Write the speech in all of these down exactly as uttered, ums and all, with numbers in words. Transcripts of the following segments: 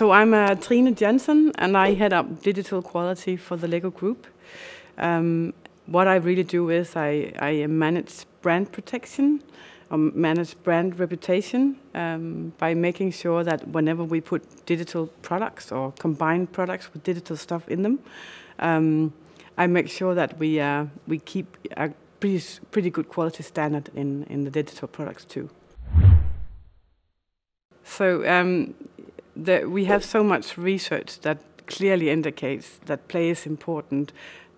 So I'm uh, Trine Jensen, and I head up digital quality for the LEGO Group. Um, what I really do is I, I manage brand protection, um, manage brand reputation um, by making sure that whenever we put digital products or combine products with digital stuff in them, um, I make sure that we, uh, we keep a pretty, pretty good quality standard in, in the digital products too. So um, the, we have so much research that clearly indicates that play is important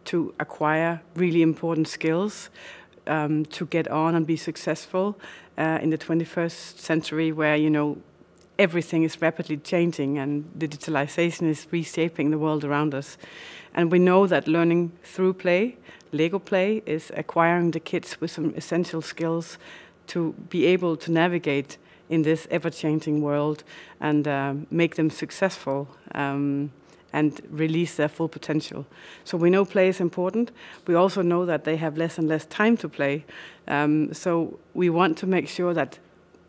to acquire really important skills um, to get on and be successful uh, in the twenty-first century, where you know everything is rapidly changing and digitalization is reshaping the world around us. And we know that learning through play, LEGO play, is acquiring the kids with some essential skills to be able to navigate in this ever-changing world and uh, make them successful um, and release their full potential. So we know play is important. We also know that they have less and less time to play. Um, so we want to make sure that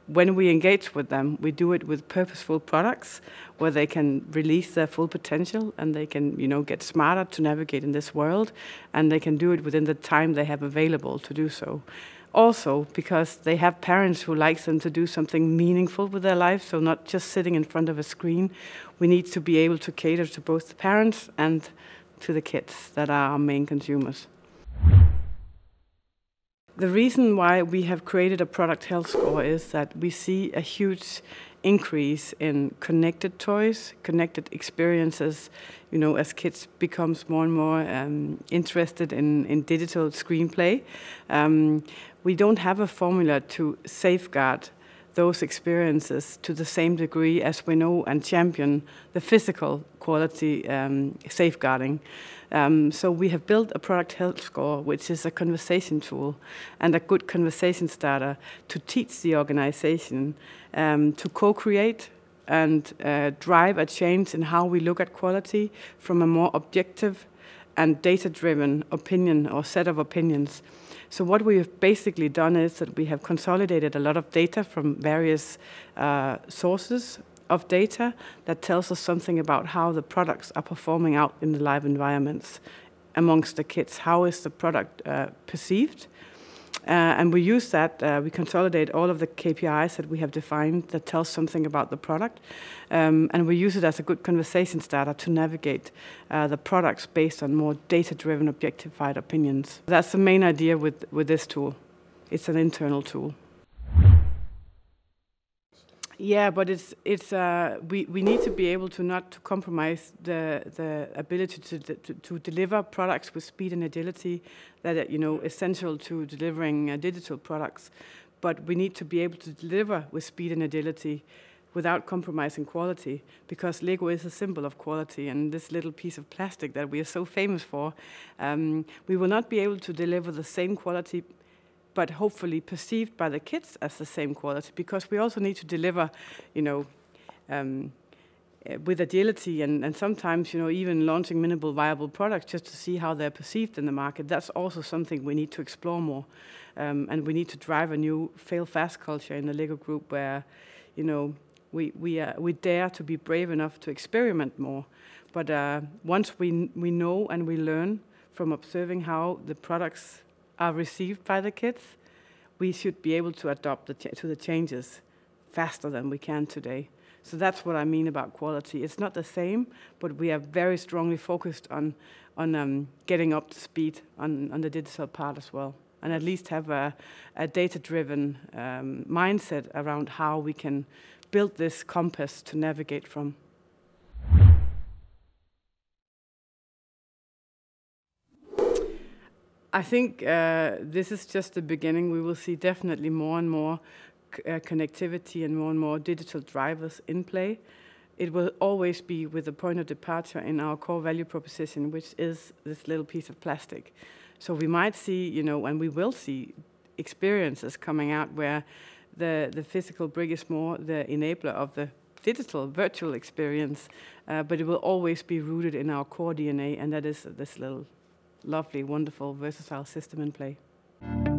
when we engage with them, we do it with purposeful products where they can release their full potential and they can, you know, get smarter to navigate in this world, and they can do it within the time they have available to do so. Also, because they have parents who like them to do something meaningful with their life, so not just sitting in front of a screen. We need to be able to cater to both the parents and to the kids that are our main consumers. The reason why we have created a product health score is that we see a huge increase in connected toys, connected experiences, you know, as kids becomes more and more um, interested in, in digital screenplay. Um, we don't have a formula to safeguard those experiences to the same degree as we know and champion the physical quality um, safeguarding. Um, so we have built a product health score, which is a conversation tool and a good conversation starter to teach the organization um, to co-create and uh, drive a change in how we look at quality from a more objective and data-driven opinion or set of opinions. So what we have basically done is that we have consolidated a lot of data from various uh, sources of data that tells us something about how the products are performing out in the live environments amongst the kids. How is the product uh, perceived? Uh, and we use that, uh, we consolidate all of the K P Is that we have defined that tells something about the product, um, and we use it as a good conversation starter to navigate uh, the products based on more data-driven, objectified opinions. That's the main idea with, with this tool. It's an internal tool. Yeah, but it's it's uh, we we need to be able to not to compromise the the ability to de to, to deliver products with speed and agility that are, you know, essential to delivering uh, digital products, but we need to be able to deliver with speed and agility without compromising quality, because LEGO is a symbol of quality, and this little piece of plastic that we are so famous for, um, we will not be able to deliver the same quality, but hopefully perceived by the kids as the same quality, because we also need to deliver, you know, um, with agility and, and sometimes, you know, even launching minimal viable products just to see how they're perceived in the market. That's also something we need to explore more. Um, and we need to drive a new fail-fast culture in the LEGO Group where, you know, we, we, uh, we dare to be brave enough to experiment more. But uh, once we, we know and we learn from observing how the products are received by the kids, we should be able to adapt the ch to the changes faster than we can today. So that's what I mean about quality. It's not the same, but we are very strongly focused on, on um, getting up to speed on, on the digital part as well, and at least have a, a data-driven um, mindset around how we can build this compass to navigate from. I think uh, this is just the beginning. We will see definitely more and more uh, connectivity and more and more digital drivers in play. It will always be with the point of departure in our core value proposition, which is this little piece of plastic. So we might see, you know, and we will see experiences coming out where the, the physical brick is more the enabler of the digital, virtual experience, uh, but it will always be rooted in our core D N A, and that is this little lovely, wonderful, versatile system in play.